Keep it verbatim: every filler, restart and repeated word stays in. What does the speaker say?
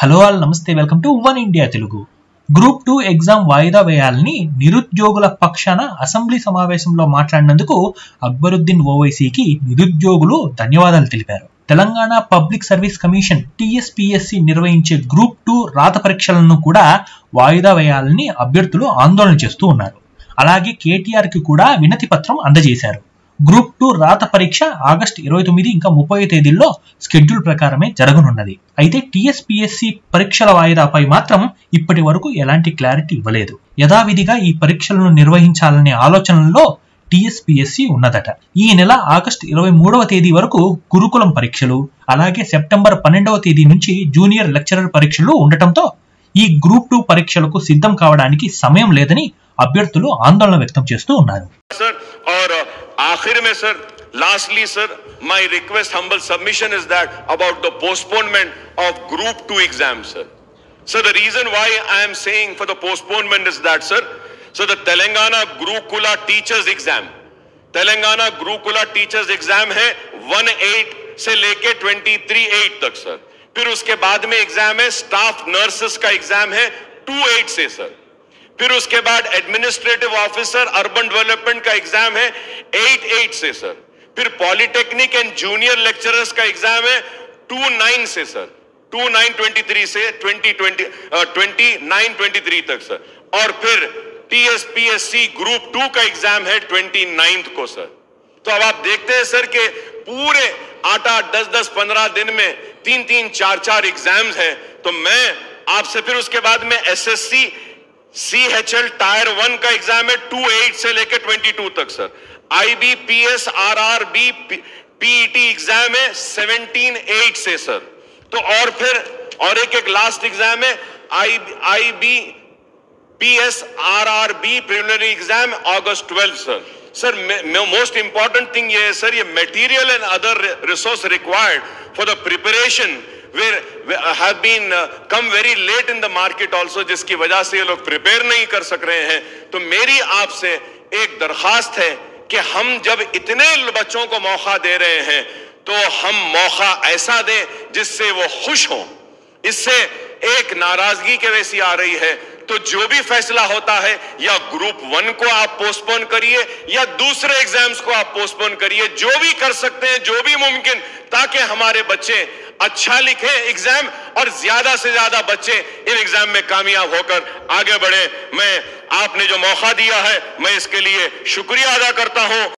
Hello all నమస్తే welcome to one India Telugu group two exam వాయిదా వేయాలని నిరుద్యోగుల పక్షాన అసెంబ్లీ సమావేశంలో మాట్లాడినందుకు అకబరుద్దీన్ ఓవైసీకి నిరుద్యోగులు ధన్యవాదాలు తెలిపారు Telangana public service commission TSPSC నిర్వహించే గ్రూప్ टू రాత పరీక్షలను కూడా వాయిదా వేయాలని అభ్యర్థులు ఆందోళన చేస్తూ ఉన్నారు అలాగే కేటీఆర్ కి కూడా వినతి పత్రం అందజేశారు గ్రూప్ टू రాత పరీక్ష ఆగస్టు ఇరవై తొమ్మిది ఇంకా ముప్పై తేదీల్లో షెడ్యూల్ ప్రకారమే జరగనున్నది అయితే టీఎస్పీఎస్సి పరీక్షల వాయిదాపై మాత్రం ఇప్పటివరకు ఎలాంటి క్లారిటీ ఇవ్వలేదు యథావిధిగా ఈ పరీక్షలను నిర్వహించాలనే ఆలోచనలో టీఎస్పీఎస్సి ఉన్నదట ఈ నెల ఆగస్టు ఇరవై మూడవ తేదీ వరకు గురుకులం పరీక్షలు అలాగే సెప్టెంబర్ పన్నెండవ తేదీ నుంచి జూనియర్ లెక్చరర్ పరీక్షలు ఉండటంతో ఈ గ్రూప్ टू పరీక్షలకు సిద్ధం కావడానికి సమయం లేదని అభ్యర్థులు ఆందోళన వ్యక్తం చేస్తూ ఉన్నారు आखिर में sir lastly sir my request humble submission is that about the postponement of group two exam sir sir the reason why I am saying for the postponement is that sir so the Telangana Gurukula teachers exam Telangana Gurukula teachers exam है अठारह से लेके तेईस आठ तक sir फिर उसके बाद में एग्जाम है स्टाफ नर्सेस का एग्जाम है अट्ठाईस से सर फिर उसके बाद एडमिनिस्ट्रेटिव ऑफिसर अर्बन डेवलपमेंट का एग्जाम है अठासी से सर फिर पॉलिटेक्निक एंड जूनियर लेक्चरर्स का एग्जाम है उनतीस से सर उनतीस तेईस से उनतीस तेईस तक सर और फिर टीएसपीएससी ग्रुप टू का एग्जाम है उनतीस को सर तो अब आप देखते हैं सर कि पूरे आठ आठ दस दस पंद्रह दिन में तीन तीन चार चार एग्जाम्स है तो मैं आपसे फिर उसके बाद में एसएससी सीएचएल टायर वन का एग्जाम है अट्ठाईस से लेकर बाईस तक sir I B P S R R B PET exam है सत्रह आठ से सर तो और फिर और एक एक लास्ट एग्जाम है I I B P S R R B preliminary exam अगस्त बारह sir sir most important thing ये है सर ये material and other resource required for the preparation Where have been uh, come very late in the market also, जिसकी वजह से ये लोग प्रिपेयर नहीं कर सक रहे हैं तो मेरी आपसे एक दरखास्त है कि हम जब इतने बच्चों को मौका दे रहे हैं तो हम मौका ऐसा दें जिससे वो खुश हों इससे एक नाराजगी के वैसी आ रही है तो जो भी फैसला होता है या ग्रुप वन को आप पोस्टपोन करिए या दूसरे एग्जाम्स को आप पोस्टपोन करिए जो भी कर सकते हैं जो भी मुमकिन ताकि हमारे बच्चे अच्छा लिखे एग्जाम और ज्यादा से ज्यादा बच्चे इन एग्जाम में कामयाब होकर आगे बढ़े मैं आपने जो मौका दिया है मैं इसके लिए शुक्रिया अदा करता हूं।